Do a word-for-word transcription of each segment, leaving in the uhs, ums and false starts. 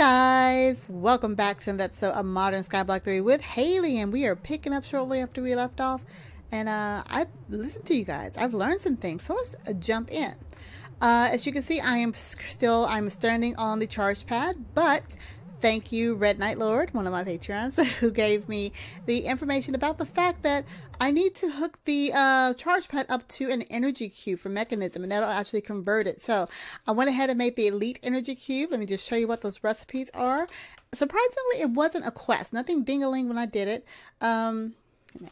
guys, welcome back to another episode of Modern Skyblock three with Haley, and we are picking up shortly after we left off. And uh, I've listened to you guys, I've learned some things, so let's uh, jump in. Uh, as you can see, I am still, I'm standing on the charge pad, but thank you, Red Knight Lord, one of my Patreons, who gave me the information about the fact that I need to hook the uh, charge pad up to an energy cube for mechanism, and that'll actually convert it. So I went ahead and made the elite energy cube. Let me just show you what those recipes are. Surprisingly, it wasn't a quest. Nothing ding-a-ling when I did it. Um, no.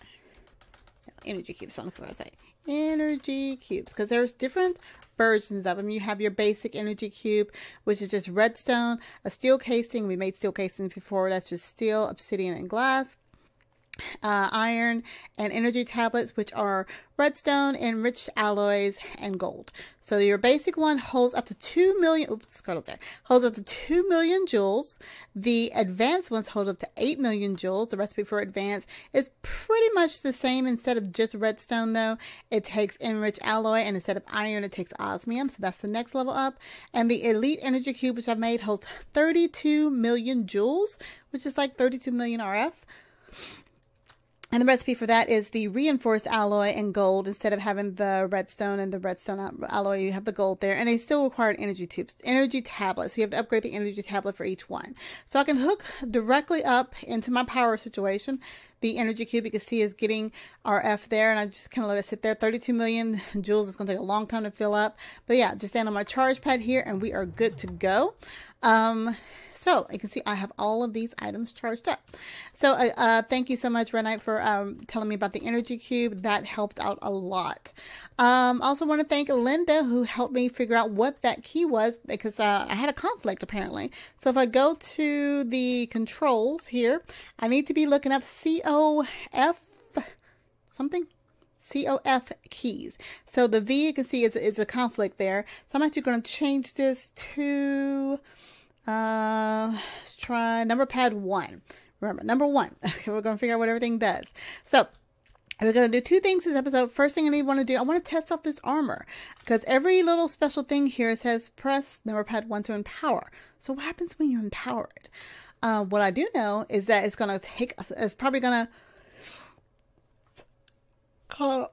Energy cubes, what I say. Energy cubes, because there's different versions of them. You have your basic energy cube, which is just redstone, a steel casing. We made steel casings before. That's just steel, obsidian, and glass. Uh, iron and energy tablets, which are redstone, enriched alloys, and gold. So your basic one holds up to two million. Oops, scroll up there. Holds up to two million joules. The advanced ones hold up to eight million joules. The recipe for advanced is pretty much the same. Instead of just redstone, though, it takes enriched alloy, and instead of iron, it takes osmium. So that's the next level up. And the elite energy cube, which I've made, holds thirty-two million joules, which is like thirty-two million R F. And the recipe for that is the reinforced alloy and gold. Instead of having the redstone and the redstone alloy, you have the gold there. And they still require energy tubes, energy tablets. So you have to upgrade the energy tablet for each one. So I can hook directly up into my power situation. The energy cube, you can see, is getting R F there. And I just kind of let it sit there. thirty-two million joules is going to take a long time to fill up. But yeah, just stand on my charge pad here and we are good to go. Um... So you can see I have all of these items charged up. So uh, uh, thank you so much, Red Knight, for um, telling me about the energy cube. That helped out a lot. Um, also want to thank Linda, who helped me figure out what that key was, because uh, I had a conflict apparently. So if I go to the controls here, I need to be looking up C O F something. C O F keys. So the V, you can see, is, is a conflict there. So I'm actually going to change this to... Uh, let's try number pad one. Remember, number one. Okay, we're going to figure out what everything does. So we're going to do two things this episode. First thing I want to do, I want to test out this armor, because every little special thing here says press number pad one to empower. So what happens when you empower it? Uh, what I do know is that it's going to take, it's probably going to Call,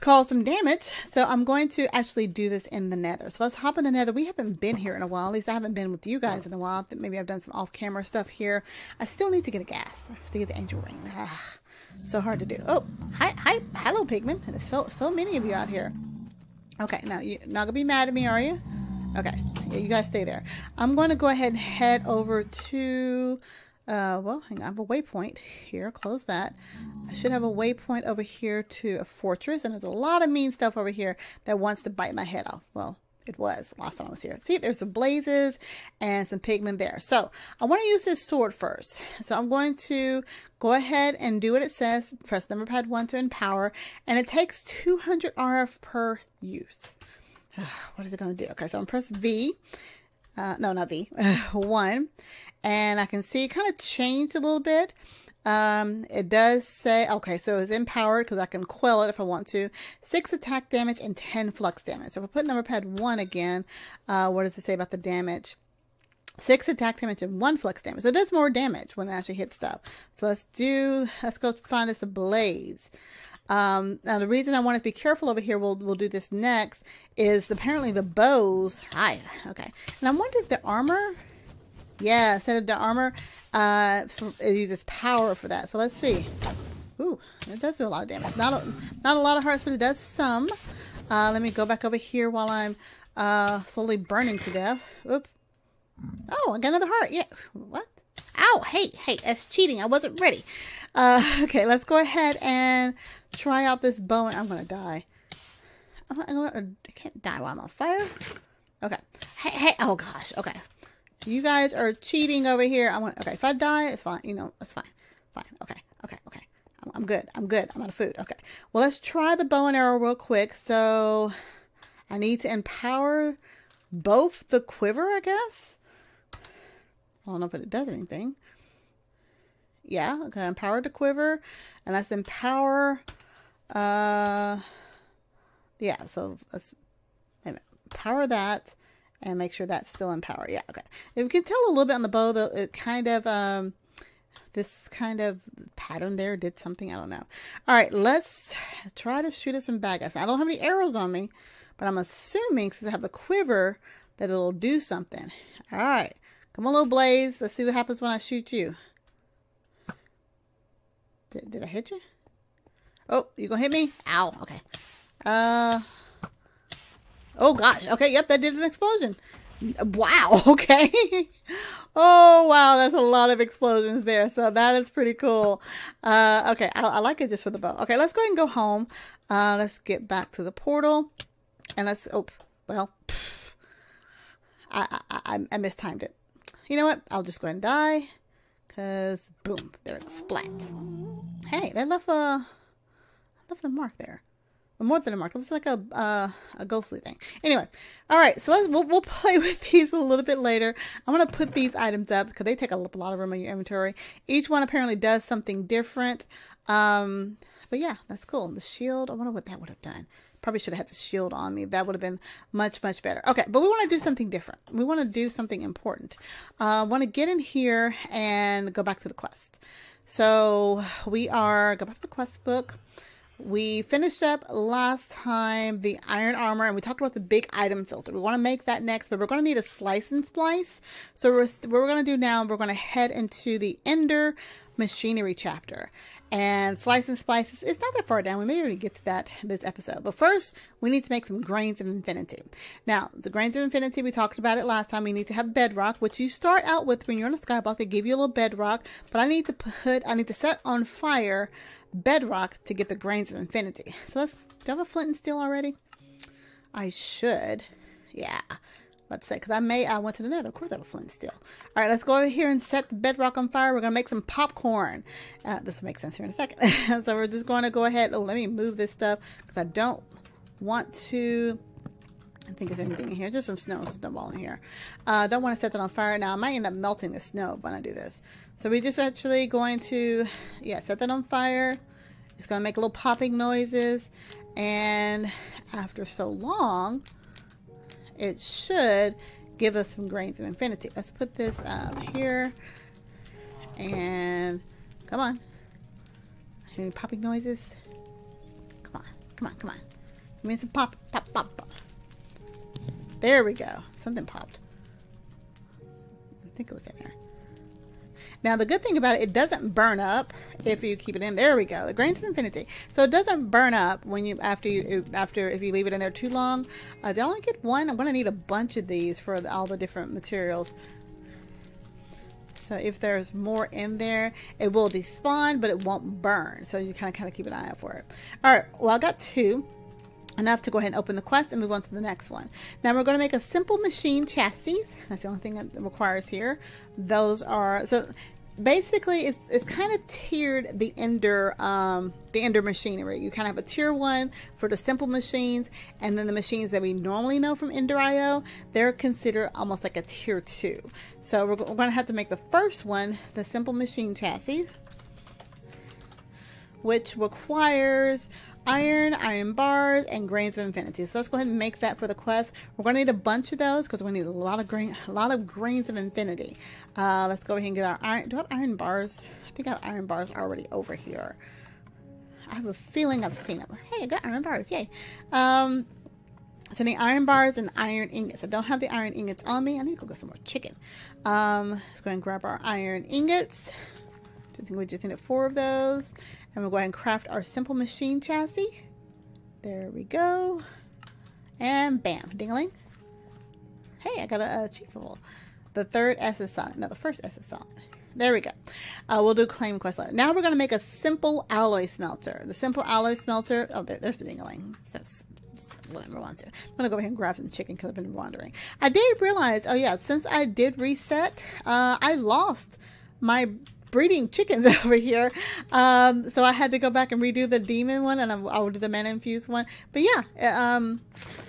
cause some damage. So I'm going to actually do this in the nether. So let's hop in the nether. We haven't been here in a while. At least I haven't been with you guys in a while. Maybe I've done some off-camera stuff here. I still need to get a gas. I have to get the angel ring. Ah, so hard to do. Oh, hi, hi, hello, pigman. There's so, so many of you out here. Okay, now you're not gonna be mad at me, are you? Okay, yeah, you guys stay there. I'm going to go ahead and head over to... Uh, well, hang on, I have a waypoint here. Close that. I should have a waypoint over here to a fortress. And there's a lot of mean stuff over here that wants to bite my head off. Well, it was last time I was here. See, there's some blazes and some pigment there. So I want to use this sword first. So I'm going to go ahead and do what it says. Press number pad one to empower. And it takes two hundred R F per use. What is it going to do? Okay, so I'm going to press V. Uh, no, not V, one. And I can see it kind of changed a little bit. Um, it does say, okay, so it's empowered because I can quell it if I want to. Six attack damage and ten flux damage. So if I put number pad one again, uh, what does it say about the damage? Six attack damage and one flux damage. So it does more damage when it actually hits stuff. So let's do, let's go find us a blaze. Um, now the reason I want to be careful over here, we'll, we'll do this next, is apparently the bows, hi, okay. And I wonder if the armor, yeah, instead of the armor, uh, it uses power for that. So let's see. Ooh, it does do a lot of damage. Not a, not a lot of hearts, but it does some. Uh, let me go back over here while I'm, uh, slowly burning to death. Oops. Oh, I got another heart. Yeah. What? Ow, hey, hey, that's cheating. I wasn't ready. Uh, okay, let's go ahead and try out this bow. And I'm going to die. I'm gonna, I can't die while I'm on fire. Okay. Hey, hey, oh gosh. Okay. You guys are cheating over here. I want, okay, if I die, it's fine. You know, it's fine. Fine. Okay. Okay. Okay. I'm, I'm good. I'm good. I'm out of food. Okay. Well, let's try the bow and arrow real quick. So I need to empower both the quiver, I guess. I don't know if it does anything. Yeah, okay, empower the quiver. And that's empower, uh, yeah, so let's, wait a minute, power that. and make sure that's still in power. Yeah, okay. If we can tell a little bit on the bow, the it kind of um, this kind of pattern there did something. I don't know. All right, let's try to shoot at some bad guys. I don't have any arrows on me, but I'm assuming since I have the quiver that it'll do something. All right, come on, little Blaze. Let's see what happens when I shoot you. Did, did I hit you? Oh, you gonna hit me? Ow. Okay. Uh. Oh gosh. Okay. Yep. That did an explosion. Wow. Okay. Oh wow. That's a lot of explosions there. So that is pretty cool. Uh. Okay. I, I like it just for the bow. Okay. Let's go ahead and go home. Uh. Let's get back to the portal, and let's. Oh. Well. Pff, I, I I I mistimed it. You know what? I'll just go ahead and die. Cause boom. There it goes. Splat. Hey. They left a. Left a mark there. More than a mark. It was like a uh, a ghostly thing. Anyway, all right. So let's we'll, we'll play with these a little bit later. I'm gonna put these items up because they take a lot of room in your inventory. Each one apparently does something different. Um, but yeah, that's cool. The shield. I wonder what that would have done. Probably should have had the shield on me. That would have been much much better. Okay, but we want to do something different. We want to do something important. I uh, want to get in here and go back to the quest. So we are go back to the quest book. We finished up last time the iron armor, and we talked about the big item filter. We want to make that next, but we're going to need a slice and splice. So we're, what we're going to do now, we're going to head into the Ender machinery chapter. And slice and splices, it's not that far down. We may already get to that this episode. But first, we need to make some grains of infinity. Now, the grains of infinity, we talked about it last time. We need to have bedrock, which you start out with when you're on a skyblock. They give you a little bedrock, but I need to put, I need to set on fire bedrock to get the grains of infinity. So let's, do I have a flint and steel already? I should. Yeah. Let's say, because I may, I went to the nether. Of course I have a flint and steel. All right, let's go over here and set the bedrock on fire. We're going to make some popcorn. Uh, this will make sense here in a second. So we're just going to go ahead. Oh, let me move this stuff because I don't want to, I think there's anything in here. Just some snow snowball in here. I uh, don't want to set that on fire. Now I might end up melting the snow when I do this. So we're just actually going to, yeah, set that on fire. It's going to make little popping noises. And after so long, it should give us some grains of infinity. Let's put this up here. And come on. Hear any popping noises? Come on, come on, come on. Give me some pop, pop, pop, pop. There we go. Something popped. I think it was in there. Now the good thing about it, it doesn't burn up if you keep it in. There we go. The grains of infinity. So it doesn't burn up when you after you after if you leave it in there too long. Uh, did I only get one? I'm gonna need a bunch of these for the, all the different materials. So if there's more in there, it will despawn, but it won't burn. So you kind of kind of keep an eye out for it. All right. Well, I got two. Enough to go ahead and open the quest and move on to the next one. Now we're going to make a simple machine chassis. That's the only thing that requires here. Those are so basically it's, it's kind of tiered the Ender um, the Ender machinery. You kind of have a tier one for the simple machines, and then the machines that we normally know from Ender I O, they're considered almost like a tier two. So we're, we're going to have to make the first one the simple machine chassis, which requires iron, iron bars, and grains of infinity. So let's go ahead and make that for the quest. We're going to need a bunch of those because we need a lot of grain, a lot of grains of infinity. Uh, let's go ahead and get our iron. Do I have iron bars? I think I have iron bars already over here. I have a feeling I've seen them. Hey, I got iron bars! Yay! Um, so I need iron bars and iron ingots. I don't have the iron ingots on me. I need to go get some more chicken. Um, let's go ahead and grab our iron ingots. I think we just needed four of those. And we'll go ahead and craft our simple machine chassis. There we go. And bam, ding-a-ling. Hey, I got a, a achievable. The third S is solid. No, the first S is solid. There we go. Uh, we'll do claim quest later. Now we're going to make a simple alloy smelter. The simple alloy smelter. Oh, there, there's the ding-a-ling. So, whatever I want to. I'm going to go ahead and grab some chicken because I've been wandering. I did realize, oh yeah, since I did reset, uh, I lost my breeding chickens over here. Um, so I had to go back and redo the demon one, and I, I will do the mana infused one. But yeah, um,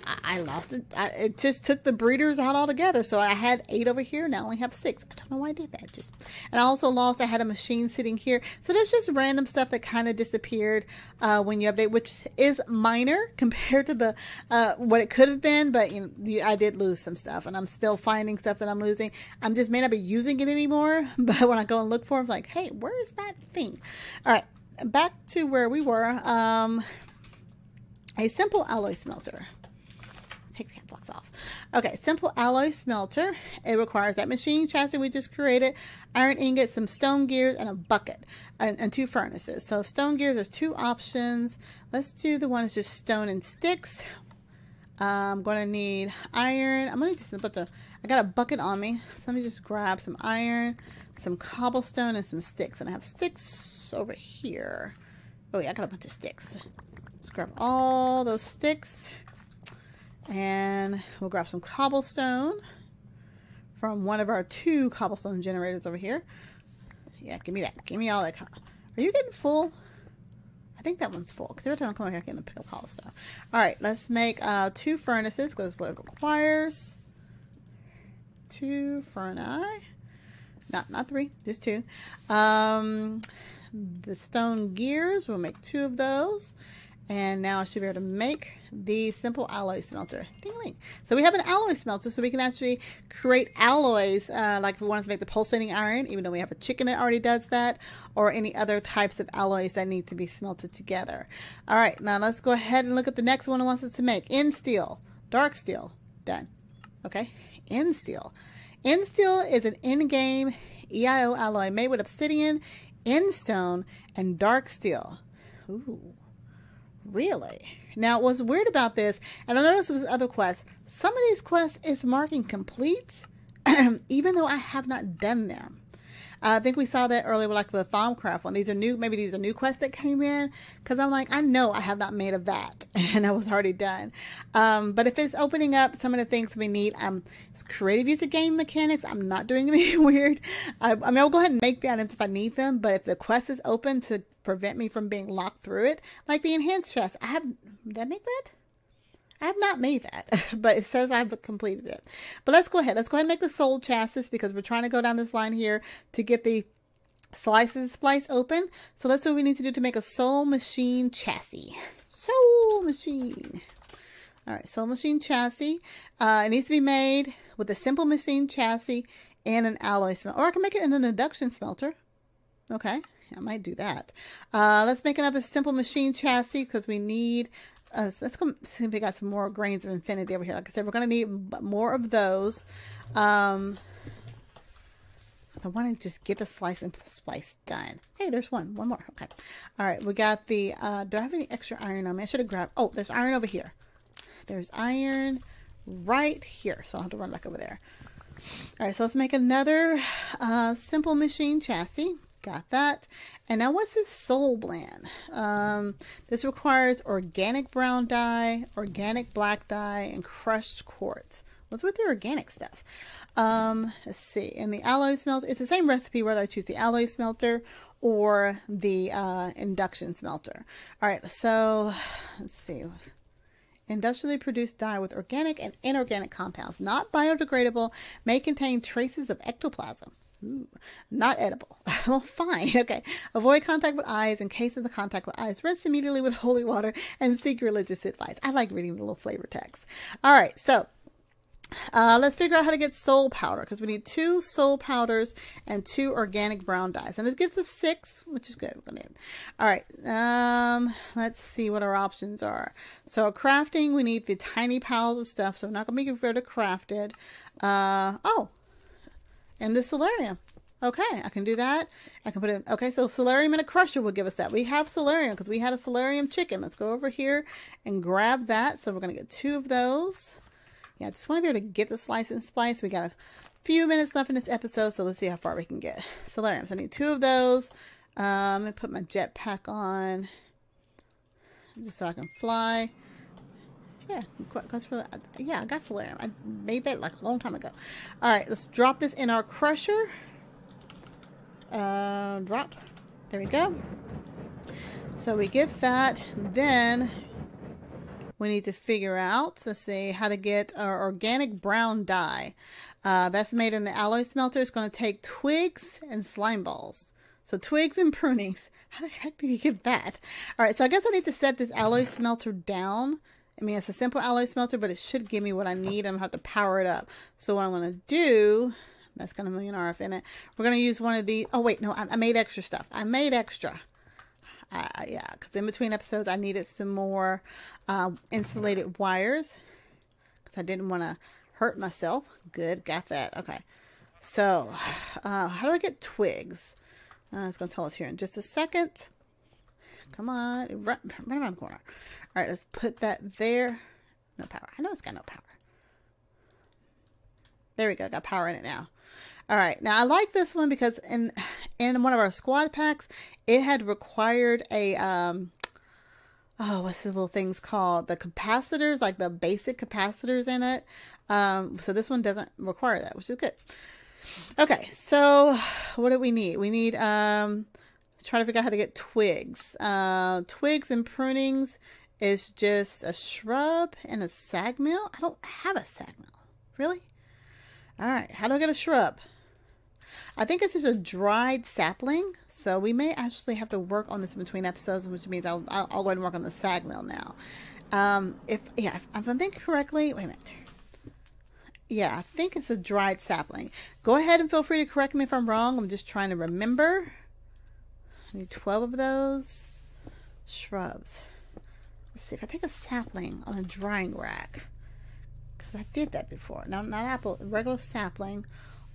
I, I lost it. I, it just took the breeders out altogether. So I had eight over here. Now I only have six. I don't know why I did that. Just, and I also lost. I had a machine sitting here. So that's just random stuff that kind of disappeared uh, when you update, which is minor compared to the uh, what it could have been. But you know, you, I did lose some stuff, and I'm still finding stuff that I'm losing. I'm just may not be using it anymore. But when I go and look for, I'm like, hey, where is that thing? All right, back to where we were. Um, a simple alloy smelter. Take the cap blocks off. Okay, simple alloy smelter. It requires that machine chassis we just created, iron ingots, some stone gears, and a bucket, and, and two furnaces. So stone gears are two options. Let's do the one that's just stone and sticks. Uh, I'm going to need iron. I'm going to just a bunch of, I got a bucket on me. So let me just grab some iron, some cobblestone, and some sticks. And I have sticks over here. Oh yeah, I got a bunch of sticks. Let's grab all those sticks. And we'll grab some cobblestone from one of our two cobblestone generators over here. Yeah, give me that. Give me all that. Are you getting full? I think that one's full, because every time I come over here, I can pick up cobblestone. All right, let's make uh, two furnaces, because that's what it requires. Two furnace. Not, not three, just two. Um, the stone gears, we'll make two of those. And now I should be able to make the simple alloy smelter. Ding-a-ling. So we have an alloy smelter, so we can actually create alloys, uh, like if we want to make the pulsating iron, even though we have a chicken that already does that, or any other types of alloys that need to be smelted together. All right, now let's go ahead and look at the next one it wants us to make. End steel, dark steel, done. Okay, end steel. End steel is an in-game E I O alloy made with obsidian, end stone, and dark steel. Ooh. Really? Now, what's weird about this, and I noticed with other quests, some of these quests is marking complete, even though I have not done them. Uh, I think we saw that earlier with like the Thaumcraft one. These are new, maybe these are new quests that came in, because I'm like, I know I have not made a vat, and I was already done. Um, but if it's opening up some of the things we need, um, it's creative use of game mechanics. I'm not doing anything weird. I, I mean, I'll go ahead and make the items if I need them, but if the quest is open to prevent me from being locked through it, like the enhanced chest, I have, did I make that? I have not made that, but it says I've completed it. But let's go ahead. Let's go ahead and make the soul chassis, because we're trying to go down this line here to get the slice and splice open. So that's what we need to do to make a soul machine chassis. Soul machine. All right, soul machine chassis. Uh, it needs to be made with a simple machine chassis and an alloy smelter. Or I can make it in an induction smelter. Okay, I might do that. Uh, let's make another simple machine chassis, because we need... Uh, so let's go see if we got some more grains of infinity over here. Like I said, we're going to need more of those. Um, so I want to just get the slice and splice done. Hey, there's one. One more. Okay. All right. We got the... Uh, do I have any extra iron on me? I should have grabbed... Oh, there's iron over here. There's iron right here. So I'll have to run back over there. All right. So let's make another uh, simple machine chassis. Got that. And now what's this soul blend? Um, this requires organic brown dye, organic black dye, and crushed quartz. What's with the organic stuff? Um, let's see. And the alloy smelter, it's the same recipe whether I choose the alloy smelter or the uh, induction smelter. All right, so let's see. Industrially produced dye with organic and inorganic compounds, not biodegradable, may contain traces of ectoplasm. Ooh, not edible. Well, fine. Okay. Avoid contact with eyes. In case of the contact with eyes, rinse immediately with holy water and seek religious advice. I like reading the little flavor text. All right. So uh, let's figure out how to get soul powder, because we need two soul powders and two organic brown dyes. And it gives us six, which is good. All right. Um, let's see what our options are. So crafting, we need the tiny piles of stuff. So we're not going to be able to craft it. Uh, oh. And the solarium. Okay, I can do that. I can put in, okay, so solarium and a crusher will give us that. We have solarium because we had a solarium chicken. Let's go over here and grab that. So we're going to get two of those. Yeah, I just want to be able to get the slice and splice. We got a few minutes left in this episode, so let's see how far we can get. Solarium, so I need two of those. Um, I'm going to put my jetpack on just so I can fly. Yeah, yeah, I got solarium. I made that like a long time ago. All right, let's drop this in our crusher. uh, drop. There we go. So we get that. Then we need to figure out, let's see, how to get our organic brown dye. Uh, that's made in the alloy smelter. It's going to take twigs and slime balls. So twigs and prunings. How the heck do you get that? All right, so I guess I need to set this alloy smelter down. I mean, it's a simple alloy smelter, but it should give me what I need. I'm going to have to power it up. So what I'm going to do, that's got a million R F in it. We're going to use one of the, oh wait, no, I, I made extra stuff. I made extra. Uh, yeah, because in between episodes, I needed some more uh, insulated wires because I didn't want to hurt myself. Good, got that. Okay, so uh, how do I get twigs? Uh, it's going to tell us here in just a second. Come on, run, run around the corner. All right, let's put that there. No power. I know it's got no power. There we go. Got power in it now. All right. Now I like this one because in in one of our squad packs, it had required a um oh what's the little things called, the capacitors, like the basic capacitors in it. Um, so this one doesn't require that, which is good. Okay. So what do we need? We need um. Try to figure out how to get twigs. Uh, twigs and prunings is just a shrub and a sag mill. I don't have a sag mill. Really? All right. How do I get a shrub? I think it's just a dried sapling. So we may actually have to work on this in between episodes, which means I'll, I'll, I'll go ahead and work on the sag mill now. Um, if, yeah, if, if I'm thinking correctly, wait a minute. Yeah, I think it's a dried sapling. Go ahead and feel free to correct me if I'm wrong. I'm just trying to remember. I need twelve of those shrubs. Let's see if I take a sapling on a drying rack, because I did that before. No, not apple, regular sapling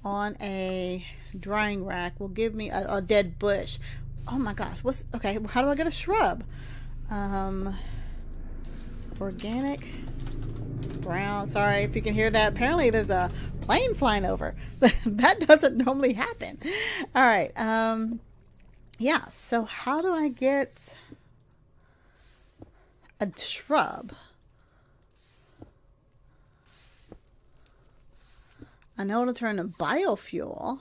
on a drying rack will give me a, a dead bush. Oh my gosh, what's okay? How do I get a shrub? Um, organic brown. Sorry if you can hear that. Apparently, there's a plane flying over. That doesn't normally happen. All right. Um, Yeah, so how do I get a shrub? I know it'll turn to biofuel.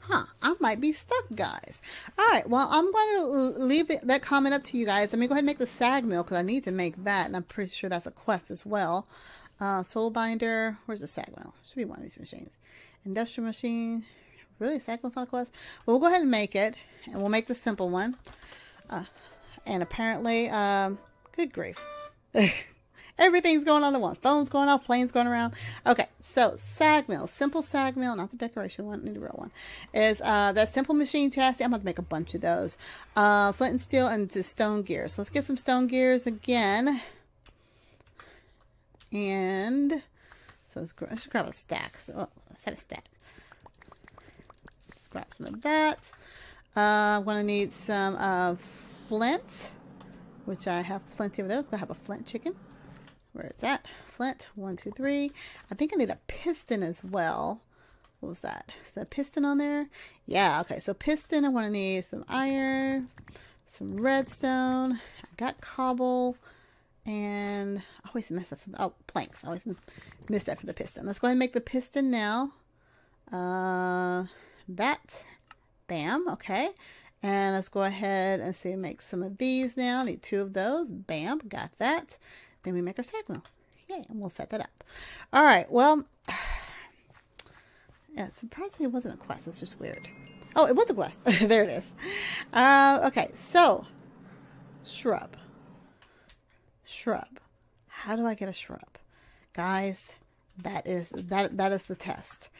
Huh, I might be stuck, guys. All right, well, I'm going to leave that comment up to you guys. Let me go ahead and make the sag mill because I need to make that, and I'm pretty sure that's a quest as well. Uh, soul binder. Where's the sag mill? Should be one of these machines. Industrial machine. Really, second on a quest? Well, we'll go ahead and make it, and we'll make the simple one. Uh, and apparently, um, good grief. Everything's going on at once. Phones going off, planes going around. Okay, so sag mill, simple sag mill, not the decoration one, need the real one. Is uh, that simple machine chassis? I'm going to make a bunch of those. Uh, flint and steel and just stone gears. So let's get some stone gears again. And so let's, let's grab a stack. So oh, let's set a stack. Grab some of that. Uh, I'm going to need some uh, flint, which I have plenty of those. I have a flint chicken. Where is that? Flint, one, two, three. I think I need a piston as well. What was that? Is that a piston on there? Yeah, okay. So piston, I want to need some iron, some redstone. I got cobble, and I always mess up something. Oh, planks. I always miss that for the piston. Let's go ahead and make the piston now. Uh... That, bam, okay. And let's go ahead and see, make some of these now. Need two of those, bam, got that. Then we make our sag mill, yay, and we'll set that up. All right, well, yeah, surprisingly it wasn't a quest, it's just weird. Oh, it was a quest, there it is. Uh, okay, so, shrub, shrub. How do I get a shrub? Guys, that is that that is the test.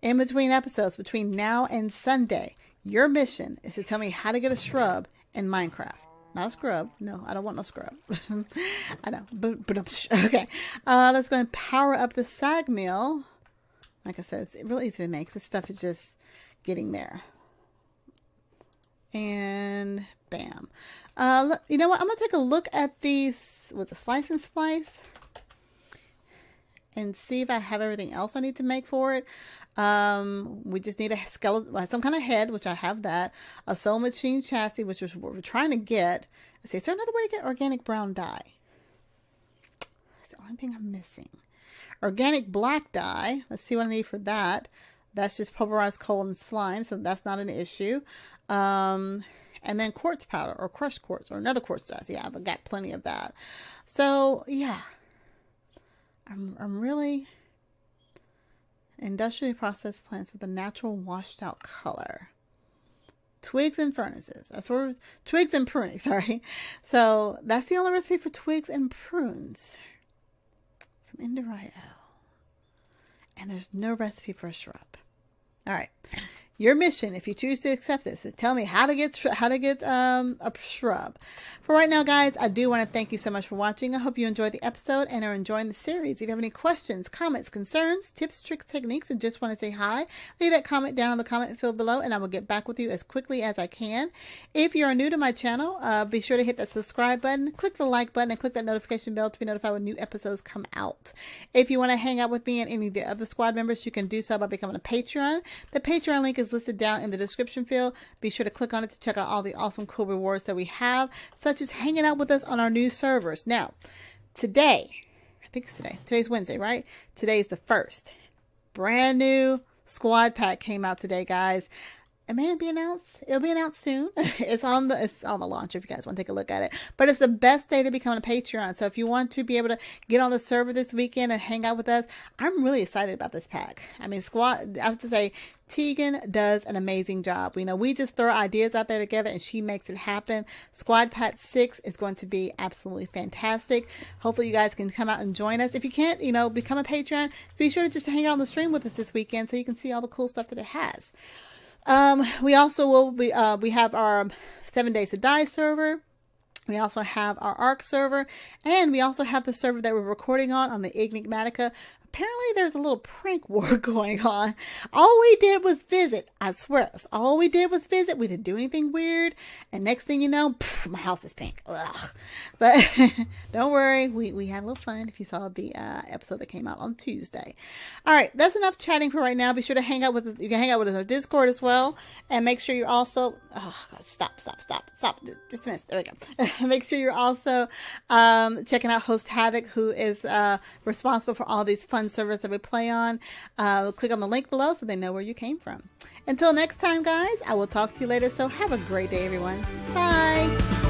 In between episodes, between now and Sunday, your mission is to tell me how to get a shrub in Minecraft. Not a scrub. No, I don't want no scrub. I know. Okay. Uh, let's go and power up the sag mill. Like I said, it's really easy to make. This stuff is just getting there. And bam. Uh, look, you know what? I'm going to take a look at these with the slice and splice and see if I have everything else I need to make for it. Um, we just need a skeleton, some kind of head, which I have that. A soul machine chassis, which is what we're trying to get. Let's see, is there another way to get organic brown dye? That's the only thing I'm missing. Organic black dye. Let's see what I need for that. That's just pulverized coal and slime, so that's not an issue. Um, and then quartz powder or crushed quartz or another quartz dust. Yeah, I've got plenty of that. So, yeah. I'm, I'm really... Industrially processed plants with a natural washed out color. Twigs and furnaces. That's where... Twigs and pruning, sorry. So, that's the only recipe for twigs and prunes. From Ender I O. And there's no recipe for a shrub. All right. Your mission, if you choose to accept this, is tell me how to get how to get um, a shrub. For right now, guys, I do want to thank you so much for watching. I hope you enjoyed the episode and are enjoying the series. If you have any questions, comments, concerns, tips, tricks, techniques, or just want to say hi, leave that comment down in the comment field below, and I will get back with you as quickly as I can. If you are new to my channel, uh, be sure to hit that subscribe button, click the like button, and click that notification bell to be notified when new episodes come out. If you want to hang out with me and any of the other squad members, you can do so by becoming a Patreon. The Patreon link is listed down in the description field. Be sure to click on it to check out all the awesome cool rewards that we have, such as hanging out with us on our new servers. Now, today, I think it's today. Today's Wednesday, right? Today is the first. Brand new squad pack came out today, guys. It may be announced. It'll be announced soon. It's on the it's on the launch if you guys want to take a look at it. But it's the best day to become a Patreon. So if you want to be able to get on the server this weekend and hang out with us, I'm really excited about this pack. I mean, squad. I have to say, Tegan does an amazing job. We know we just throw ideas out there together and she makes it happen. Squad Pack six is going to be absolutely fantastic. Hopefully you guys can come out and join us. If you can't, you know, become a Patreon. Be sure to just hang out on the stream with us this weekend so you can see all the cool stuff that it has. Um, we also will, we, uh, we have our seven days to die server. We also have our A R C server, and we also have the server that we're recording on, on the Ignimantica. Apparently there's a little prank war going on. All we did was visit. I swear, all we did was visit. We didn't do anything weird. And next thing you know, pff, my house is pink. Ugh. But don't worry. We, we had a little fun if you saw the uh, episode that came out on Tuesday. All right. That's enough chatting for right now. Be sure to hang out with us. You can hang out with us on Discord as well. And make sure you're also, oh God, stop, stop, stop, stop. Dismiss. There we go. Make sure you're also um, checking out Host Havoc, who is uh, responsible for all these fun servers that we play on. Uh, click on the link below so they know where you came from. Until next time, guys, I will talk to you later. So have a great day, everyone. Bye.